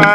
Con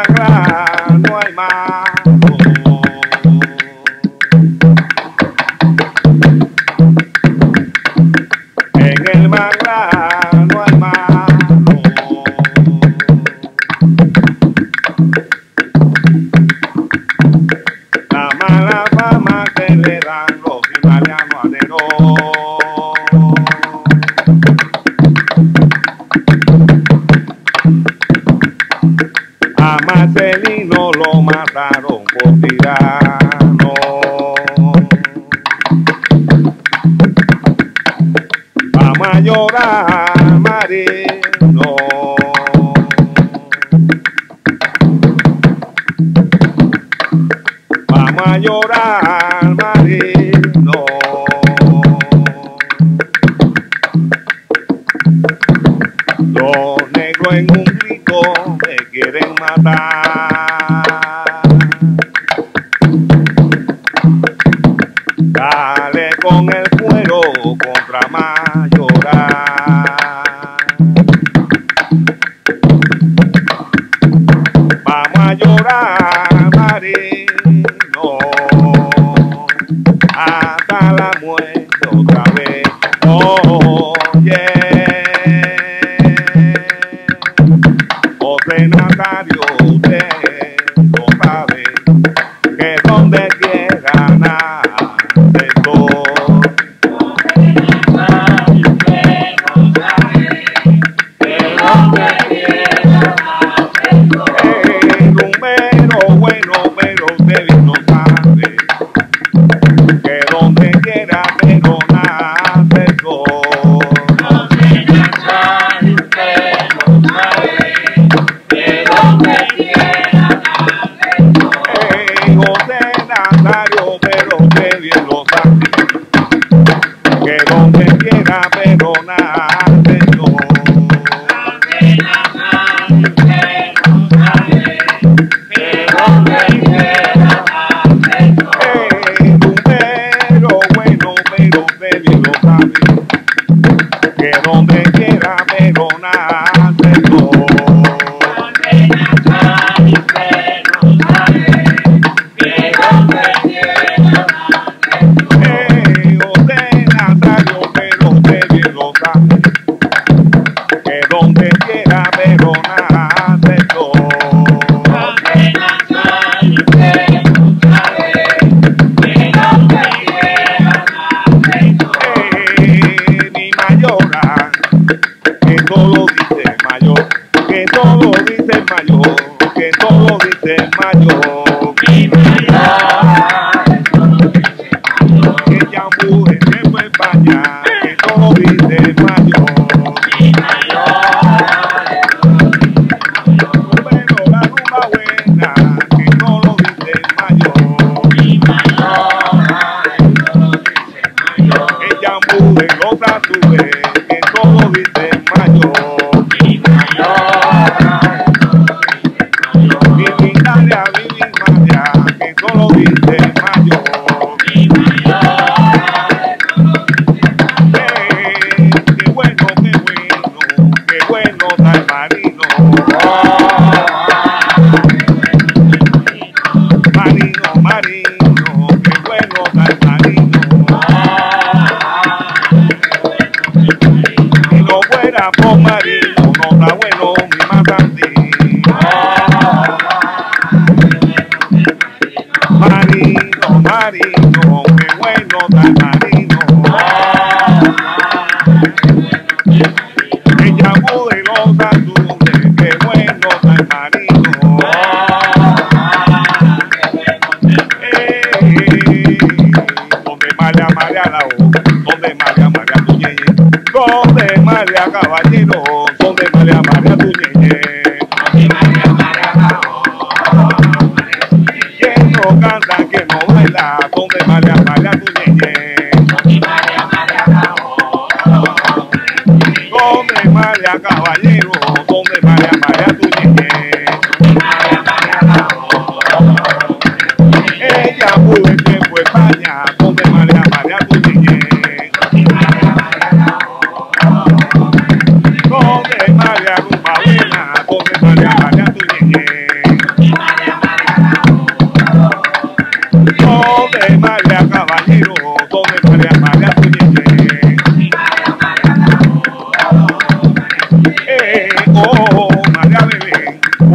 el mariaca, con el mariaca,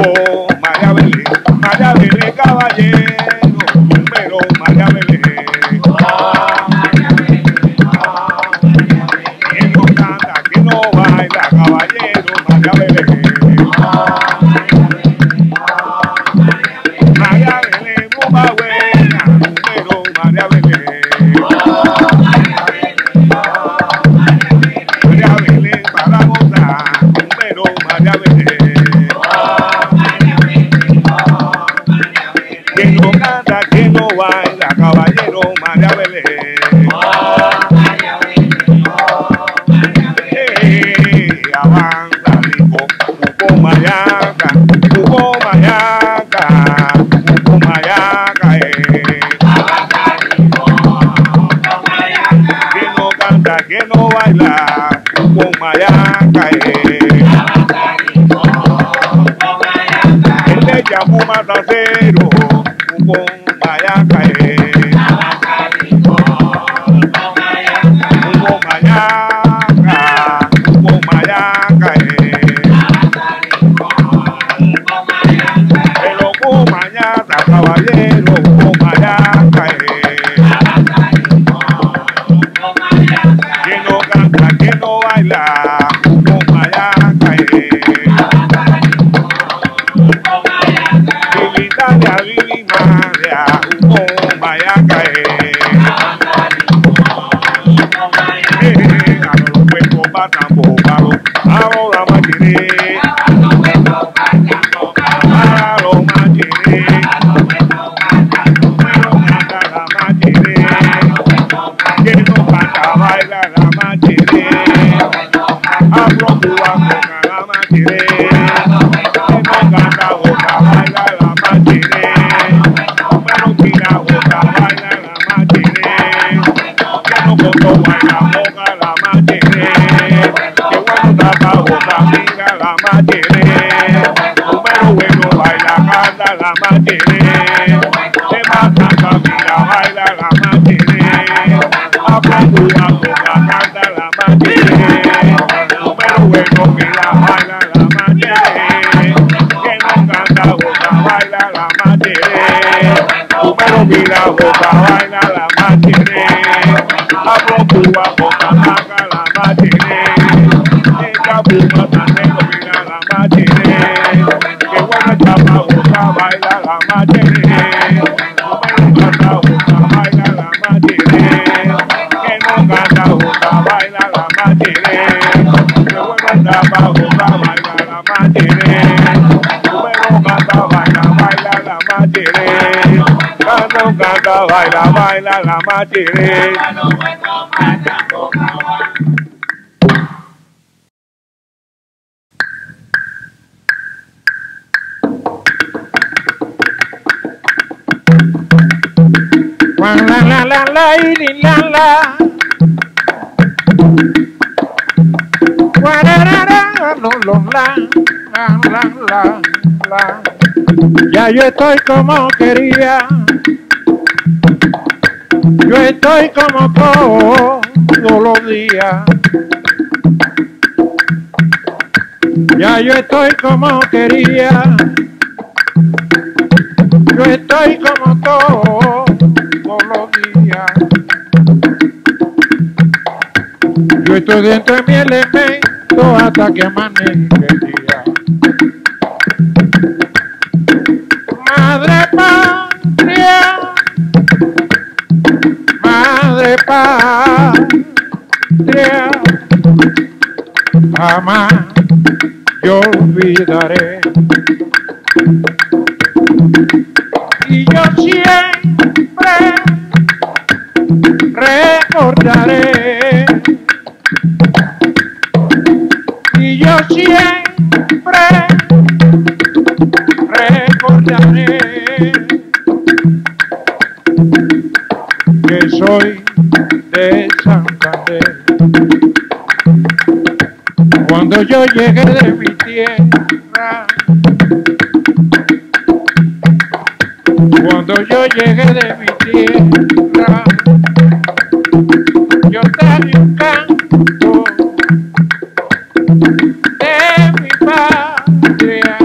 Oh, María Belén, caballero, número María Belén. Oh, María Belén, oh, María Belén. Quien no canta, quien no baila, caballero, María Belén. Oh, María Belén, oh, María Belén. María Belén, rumba buena, número María Belén. Oh, María Belén, oh, María Belén. María Belén para gozar, número María Belén. Quien no canta, quien no baila, caballero, María Belén. Oh, María Belén, oh, María Belén. Avanza, dijo, cuco mayaca, cuco mayaca, cuco mayaca, Avanza, dijo, cuco mayaca. Quien no canta, quien no baila, cuco mayaca, Avanza, dijo, cuco mayaca. El de Yabuma trasero. Caballero, Mayaca, que no canta, que no baila, Mayaca, Lilita de Avili María, Mayaca, a los huecos patan bocados, ahora va a querer, a los machineros. La materé, se mata camina, baila la materé, hablando a boca, canta la materé, número bueno que la baila la materé, que no canta boca, baila la materé, número que la boca, baila la materé, hablando a boca, canta la materé, esta boca también domina la materé. Baila la materé, no canta boca, baila la materé, que no canta boca, baila la materé, que vuelvan a boca, baila la materé, no canta baila, baila la materé, no canta baila, baila la materé. La la la la ili la la. Guararara no lo la la la la. Ya yo estoy como quería. Yo estoy como todos los días. Ya yo estoy como quería. Yo estoy como todos. Yo estoy dentro de mi elemento hasta que amanezca el día. Madre patria, jamás yo olvidaré. Y yo siempre recordaré, y yo siempre recordaré que soy de Santander. Cuando yo llegué de mi tierra, cuando yo llegué de mi tierra, yo traje un canto de mi patria.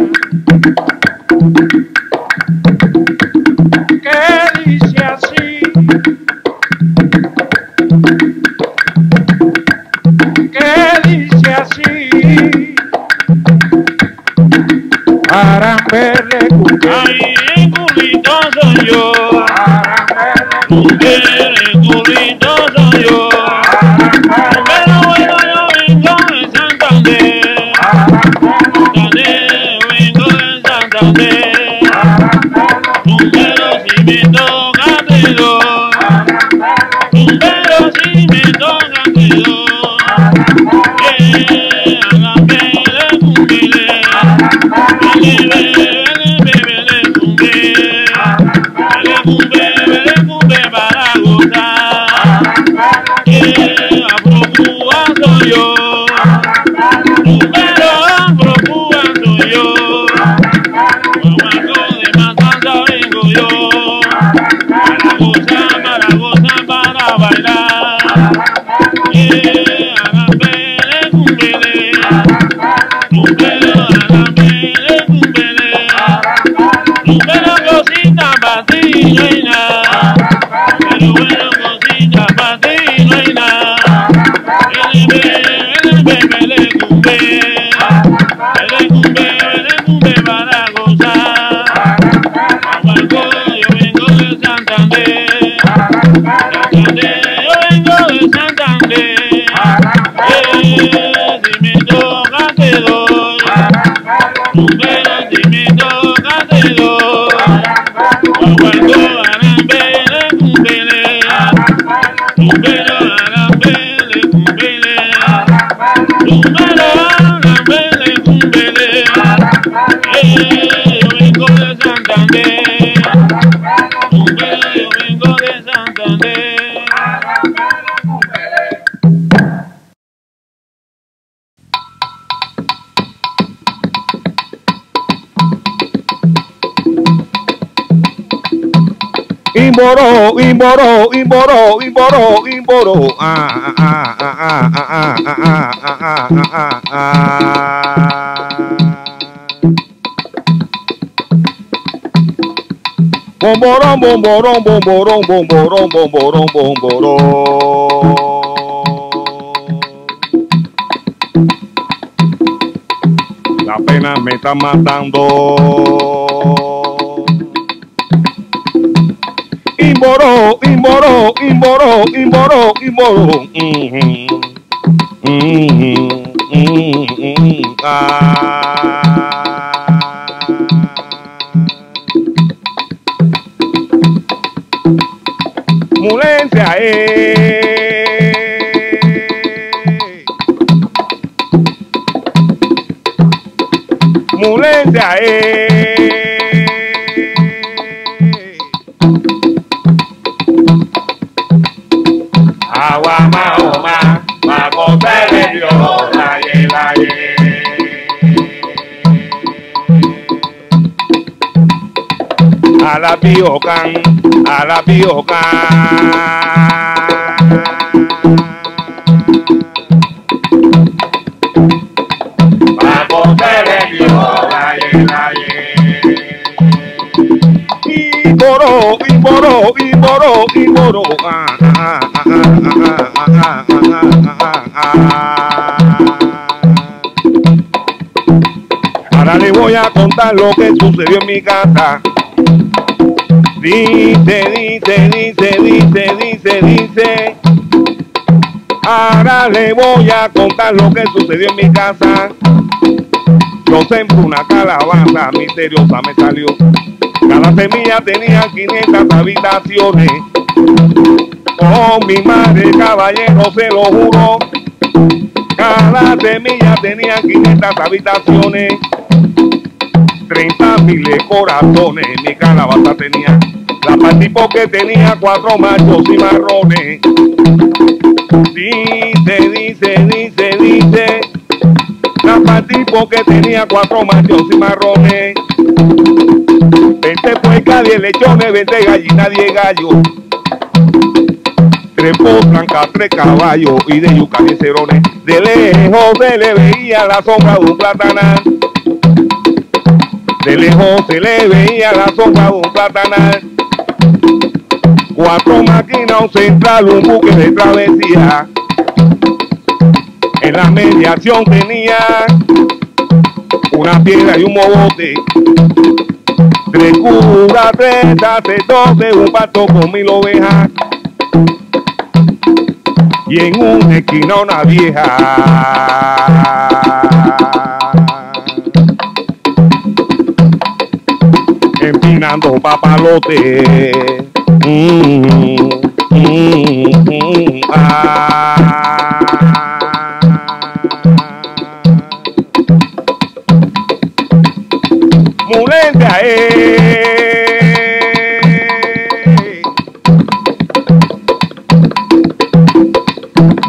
me recuperé. Ay, en culito soy yo. Mujer, en culito soy yo. Pero bueno, yo vengo de Santander. Santander, vengo de Santander. Pero si me toca te doy. Pero si me toca te doy. Imboró, imboró, imboró, imboró, imboró. Bomborón, bomborón, bomborón, bomborón, bomborón, bomborón. La pena me está matando. Imboró, imboró, imboró, imboró, imboró. Mulencia, mulencia, Biocan, a la biocan, vamos a y boró, y boró, y boró, y boró. Ahora le voy a contar lo que sucedió en mi casa. Dice. Ahora le voy a contar lo que sucedió en mi casa. Yo sembré una calabaza, misteriosa me salió. Cada semilla tenía 500 habitaciones. Oh, mi madre, caballero, se lo juro. Cada semilla tenía 500 habitaciones. 30.000 corazones mi calabaza tenía. La partí porque tenía 4 machos y marrones. Dice. La partí porque tenía 4 machos y marrones. 20 puercas, 10 lechones, 20 gallinas, 10 gallos. 3 potrancas, 3 caballos y de yuca 10 cerones. De lejos se le veía la sombra de un platanal. De lejos se le veía la sombra de un platanal. 4 máquinas, un central, un buque de travesía. En la mediación tenía una piedra y un mogote. Recuda treta, se tope un pato con 1000 ovejas. Y en una esquina una vieja, empinando papalote.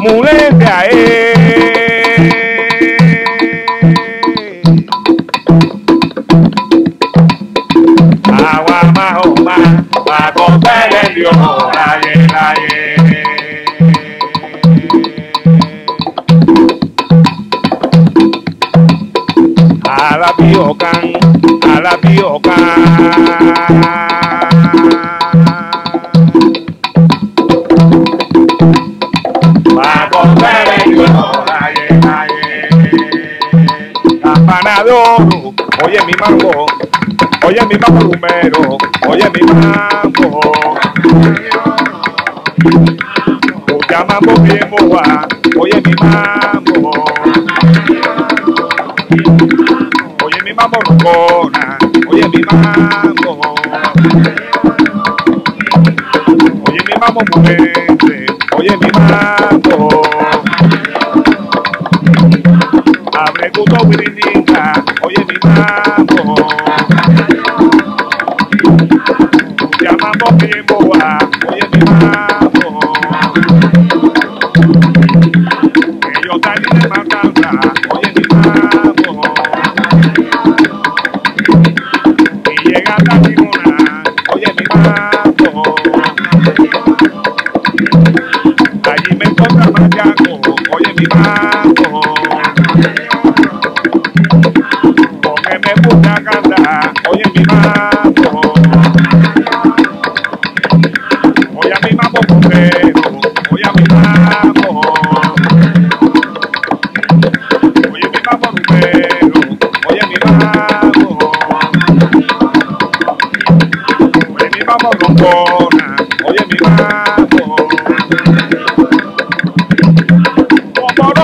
Mulenta, mulenta, agua más o más, pa' contar el Dios, ayer. A la pioca, pa' comer el Dios, campanador. Oye mi mambo, oye mi mambo rumero, oye mi mambo, ya mambo bien boba, oye mi mambo. Mambo rocona, oye mi mambo, oye mi mambo mulente, oye mi mambo, abre gusto guiriñita, oye mi mambo, llamamos bien boa, oye mi mambo, que yo salí de matanza, oye mi mambo. Oye mi mambo, porque me gusta cantar. Oye mi mambo, oye mi mambo portero, oye mi mambo, oye mi mambo rumero, oye mi mambo, oye mi mambo roncona, oye mi mambo.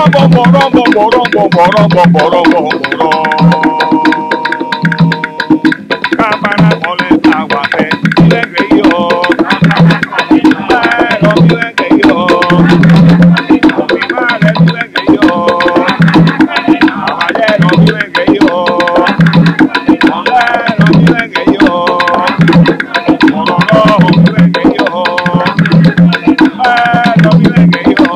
Borombo, borombo, borombo, borombo, campana con el aguacé, dile que yo, pero dile que yo, con mi madre dile que yo, caballero dile que yo, modelo dile que yo, monólogo dile que yo, pero dile que yo.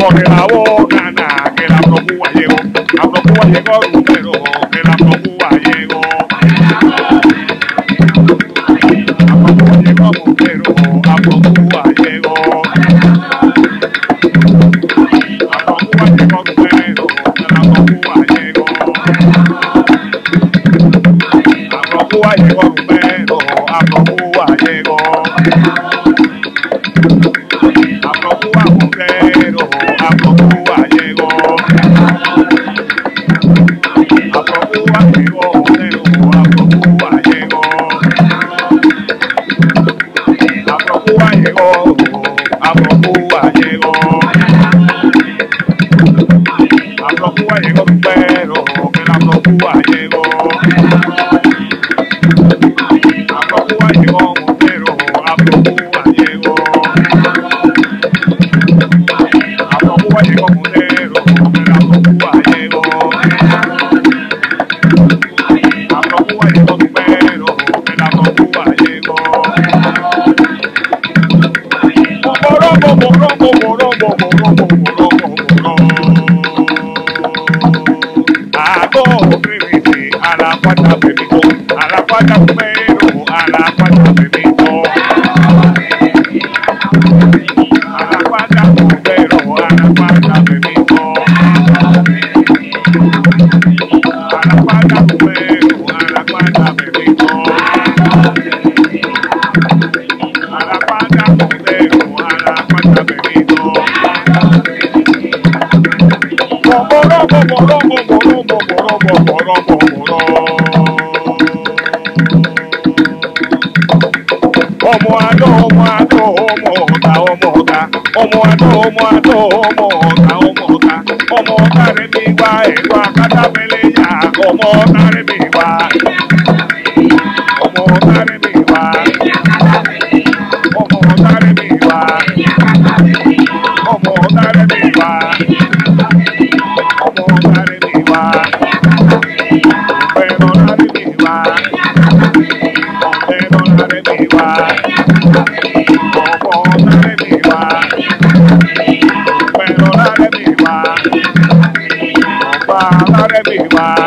Porque la boca, que la procura llegó. guagua llegó, pero que la guagua llegó. La guagua llegó, pero la guagua llegó. La guagua llegó, pero la guagua llegó. La guagua llegó, pero la guagua llegó. La guagua, pero la guagua llegó. Llegó pero que la procura llegó. La procura llegó pero la procura llegó. La procura llegó pero que la procura llegó. La procura llegó pero que la procura llegó. Borombo, borombo, borombo, borombo, borombo. A la pata bebito, a la pata pero, a la pata bebito, a la pata pero, a la pata bebito, a la pata pero, a la pata bebito, a la pata pero, a la pata bebito. Borombo, borombo, borombo, borombo, borombo. Omota de mi va, guacata pelea, omota de mi va, omota de mi va, omota de mi va, omota de mi va, omota de mi va, omota de mi va, omota de mi va. Viva